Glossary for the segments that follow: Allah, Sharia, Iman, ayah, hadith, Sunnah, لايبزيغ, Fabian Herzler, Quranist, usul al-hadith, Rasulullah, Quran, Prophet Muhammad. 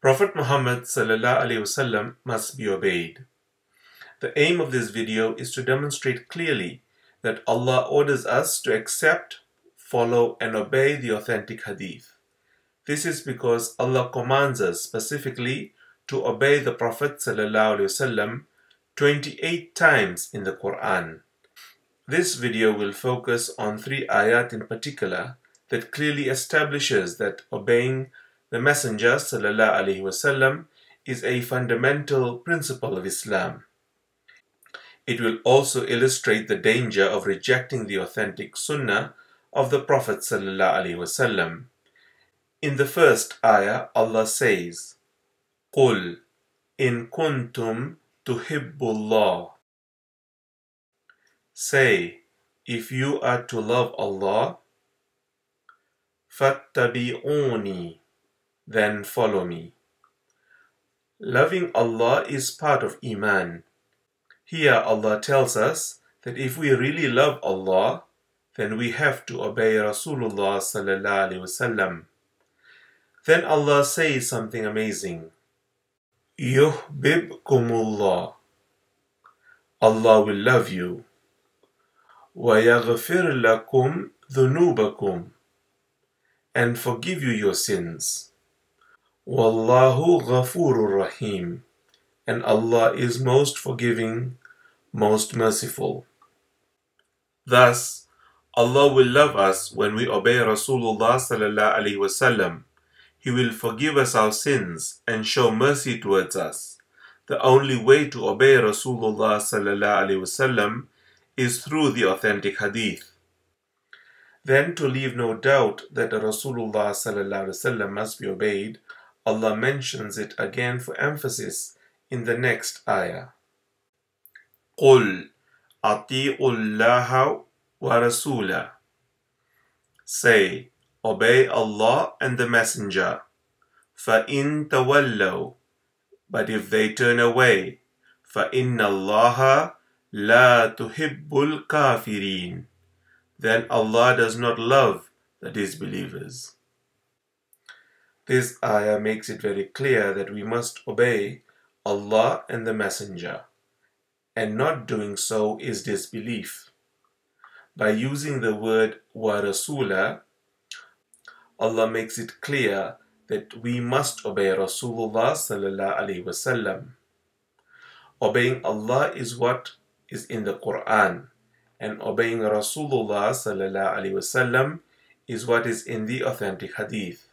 Prophet Muhammad ﷺ must be obeyed. The aim of this video is to demonstrate clearly that Allah orders us to accept, follow and obey the authentic hadith. This is because Allah commands us specifically to obey the Prophet ﷺ 28 times in the Quran. This video will focus on 3 ayat in particular that clearly establishes that obeying the Messenger ﷺ is a fundamental principle of Islam. It will also illustrate the danger of rejecting the authentic Sunnah of the Prophet ﷺ. In the first ayah, Allah says, "Qul in kuntum tuhibbullah." Say, if you are to love Allah, fattabi'uni, then follow me. Loving Allah is part of Iman. Here Allah tells us that if we really love Allah, then we have to obey Rasulullah ﷺ. Then Allah says something amazing. Yuhbibkumullah. Allah will love you. وَيَغْفِرْ لَكُمْ ذُنُوبَكُمْ, and forgive you your sins. Wallahu Ghafurur Rahim, and Allah is most forgiving, most merciful. Thus, Allah will love us when we obey Rasulullah ﷺ. He will forgive us our sins and show mercy towards us. The only way to obey Rasulullah ﷺ is through the authentic hadith. Then, to leave no doubt that Rasulullah ﷺ must be obeyed, Allah mentions it again for emphasis in the next ayah. قُلْ أَطِيعُوا اللَّهَ وَرَسُولَهُ. Say, obey Allah and the Messenger. فَإِن تَوَلَّوْا, but if they turn away, فَإِنَّ اللَّهَ لَا تُحِبُّ الْكَافِرِينَ, then Allah does not love the disbelievers. This ayah makes it very clear that we must obey Allah and the Messenger, and not doing so is disbelief. By using the word wa Rasula, Allah makes it clear that we must obey Rasulullah ﷺ. Obeying Allah is what is in the Quran, and obeying Rasulullah ﷺ is what is in the authentic hadith.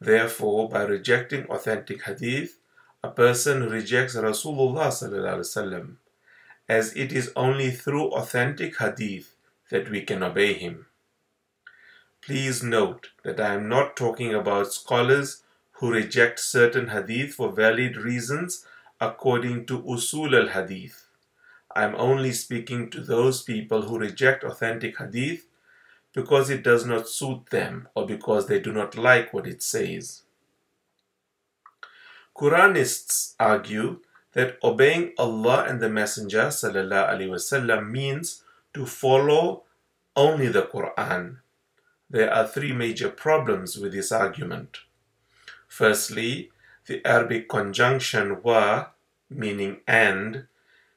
Therefore, by rejecting authentic hadith, a person rejects Rasulullah ﷺ, as it is only through authentic hadith that we can obey him. Please note that I am not talking about scholars who reject certain hadith for valid reasons according to usul al-hadith. I am only speaking to those people who reject authentic hadith because it does not suit them or because they do not like what it says. Quranists argue that obeying Allah and the Messenger ﷺ means to follow only the Quran. There are 3 major problems with this argument. Firstly, the Arabic conjunction wa, meaning and,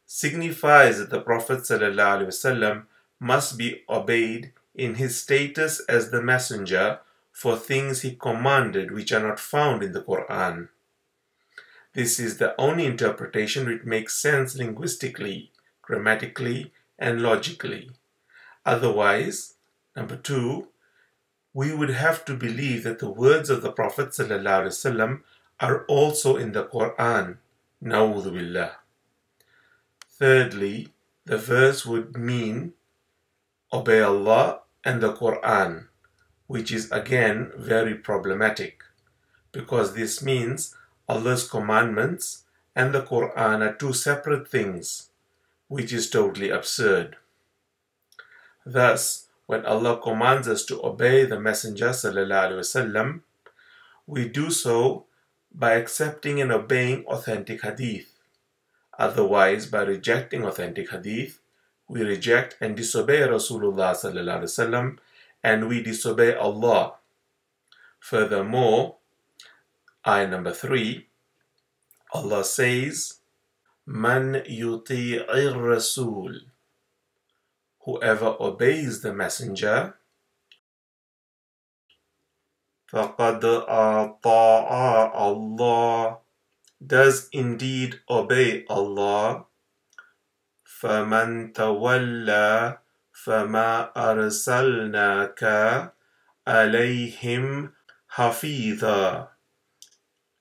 signifies that the Prophet ﷺ must be obeyed in his status as the messenger for things he commanded which are not found in the Quran. This is the only interpretation which makes sense linguistically, grammatically and logically. Otherwise, number 2, we would have to believe that the words of the Prophet ﷺ are also in the Quran. Na'udhu billah. Thirdly, the verse would mean obey Allah and the Quran, which is again very problematic, because this means Allah's commandments and the Quran are 2 separate things, which is totally absurd. Thus, when Allah commands us to obey the Messenger ﷺ, we do so by accepting and obeying authentic hadith. Otherwise, by rejecting authentic hadith, we reject and disobey Rasulullah ﷺ, and we disobey Allah. Furthermore, Ayah number 3, Allah says, Man yuti'ir rasul, whoever obeys the messenger, فَقَدْ أَطَاعَ اللَّهِ, does indeed obey Allah. فَمَنْ تَوَلَّى فَمَا أَرْسَلْنَاكَ عَلَيْهِمْ حَفِيظًا.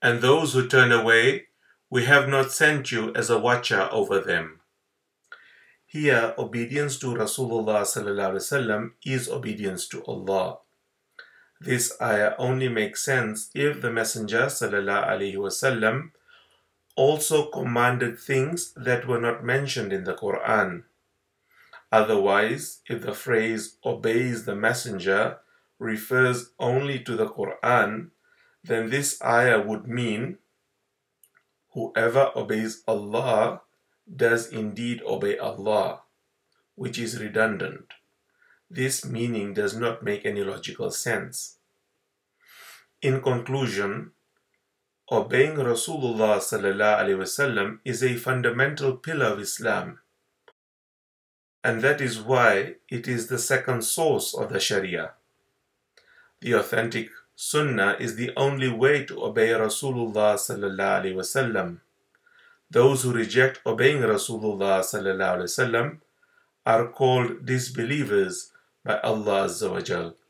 And those who turn away, we have not sent you as a watcher over them. Here, obedience to Rasulullah ﷺ is obedience to Allah. This ayah only makes sense if the Messenger ﷺ also commanded things that were not mentioned in the Quran. Otherwise, if the phrase obeys the messenger refers only to the Quran, then this ayah would mean whoever obeys Allah does indeed obey Allah, which is redundant. This meaning does not make any logical sense. In conclusion, obeying Rasulullah ﷺ is a fundamental pillar of Islam, and that is why it is the second source of the Sharia. The authentic Sunnah is the only way to obey Rasulullah ﷺ. Those who reject obeying Rasulullah ﷺ are called disbelievers by Allah Azza wa Jal.